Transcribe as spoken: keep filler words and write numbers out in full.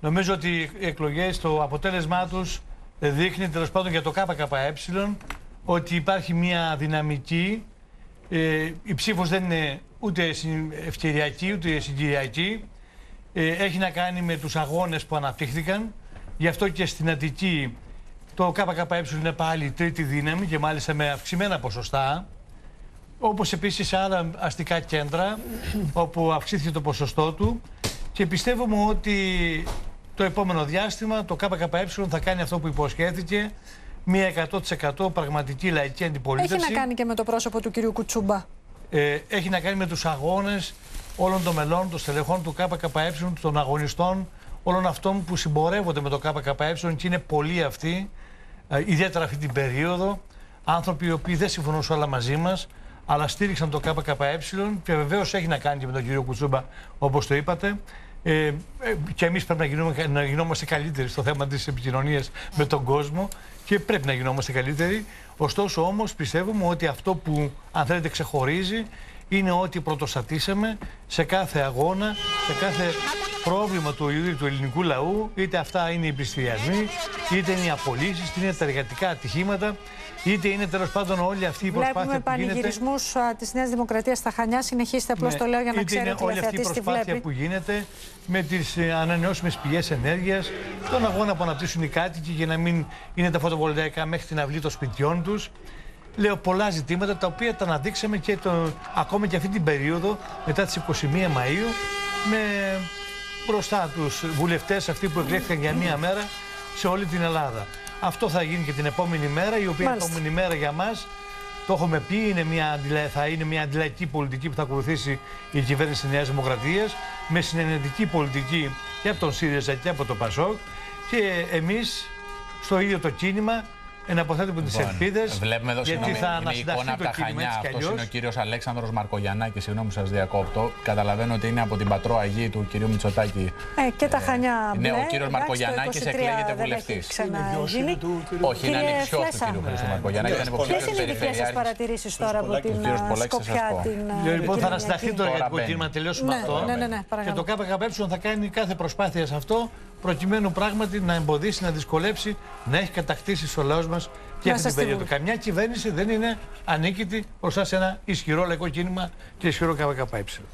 Νομίζω ότι οι εκλογές, το αποτέλεσμά τους δείχνει τέλος πάντων για το ΚΚΕ ότι υπάρχει μια δυναμική. Ε, η ψήφος δεν είναι ούτε ευκαιριακή ούτε συγκυριακή. Ε, έχει να κάνει με τους αγώνες που αναπτύχθηκαν. Γι' αυτό και στην Αττική το ΚΚΕ είναι πάλι η τρίτη δύναμη και μάλιστα με αυξημένα ποσοστά. Όπως επίσης σε άλλα αστικά κέντρα όπου αυξήθηκε το ποσοστό του. Και πιστεύουμε ότι το επόμενο διάστημα το ΚΚΕ θα κάνει αυτό που υποσχέθηκε, μία εκατό τοις εκατό πραγματική λαϊκή αντιπολίτευση. Έχει να κάνει και με το πρόσωπο του κυρίου Κουτσούμπα. Ε, έχει να κάνει με τους αγώνες όλων των μελών, των στελεχών του ΚΚΕ, των αγωνιστών, όλων αυτών που συμπορεύονται με το ΚΚΕ και είναι πολλοί αυτοί, ε, ιδιαίτερα αυτή την περίοδο, άνθρωποι οι οποίοι δεν συμφωνούν όλα μαζί μας, αλλά στήριξαν το ΚΚΕ και βεβαίως έχει να κάνει και με τον κύριο Κουτσούμπα, όπως το είπατε. Ε, και εμείς πρέπει να, γινούμε, να γινόμαστε καλύτεροι στο θέμα της επικοινωνίας με τον κόσμο και πρέπει να γινόμαστε καλύτεροι. Ωστόσο όμως πιστεύουμε ότι αυτό που αν θέλετε ξεχωρίζει είναι ότι πρωτοστατήσαμε σε κάθε αγώνα, σε κάθε πρόβλημα του ίδιου του ελληνικού λαού, είτε αυτά είναι οι πληστηριασμοί, είτε είναι οι απολύσεις, είτε είναι τα εργατικά ατυχήματα, είτε είναι τέλος πάντων όλη αυτή η προσπάθεια. Βλέπουμε που γίνεται. Βλέπουμε πανηγυρισμούς της Νέας Δημοκρατίας στα Χανιά, συνεχίστε απλώς ναι, το λέω για να ξέρει ο τηλεθεατής τη βλέπει. Είτε είναι όλη αυτή η προσπάθεια που γίνεται με τις ανανεώσιμες πηγές ενέργειας, τον αγώνα που αναπτύσσουν οι κάτοικοι για να μην είναι τα φωτοβολταϊκά μέχρι την αυλή των σπιτιών τους. Λέω πολλά ζητήματα τα οποία τα αναδείξαμε και το, ακόμα και αυτή την περίοδο μετά τις εικοστή πρώτη Μαΐου με μπροστά τους βουλευτές αυτοί που εκλέχθηκαν για μία μέρα σε όλη την Ελλάδα. Αυτό θα γίνει και την επόμενη μέρα, η οποία Μάλιστα. επόμενη μέρα για μας, το έχουμε πει, είναι μια, θα είναι μια αντιλαϊκή πολιτική που θα ακολουθήσει η κυβέρνηση της Νέας Δημοκρατίας με συνενετική πολιτική και από τον ΣΥΡΙΖΑ και από το ΠΑΣΟΚ και εμείς στο ίδιο το κίνημα. Εναποθέτουμε τις ελπίδες. Βλέπουμε εδώ συγγνώμη, είναι η εικόνα από τα Χανιά. Αυτός είναι ο κύριος Αλέξανδρος Μαρκογιανάκης. Συγγνώμη σας διακόπτω. Καταλαβαίνω ότι είναι από την πατροαγή του κυρίου Μητσοτάκη. Ε, και τα Χανιά. Ε, ναι, ο κύριος Μαρκογιανάκης εκλέγεται βουλευτής. Όχι, είναι ανιψιός του κυρίου Χρήστου Μαρκογιανάκη. Ποιες είναι οι δικές σας παρατηρήσεις τώρα από την Σκοπιά? Λοιπόν, θα ανασταχθεί το εργατικό κίνημα, να τελειώσουμε αυτό. Και το ΚΚΕ θα κάνει κάθε προσπάθεια σε αυτό, προκειμένου πράγματι να εμποδίσει, να δυσκολέψει, να έχει κατακτήσει ο λαός μας και αυτή την περίοδο. Καμιά κυβέρνηση δεν είναι ανίκητη μπροστά σε ένα ισχυρό λαϊκό κίνημα και ισχυρό ΚΚΕ.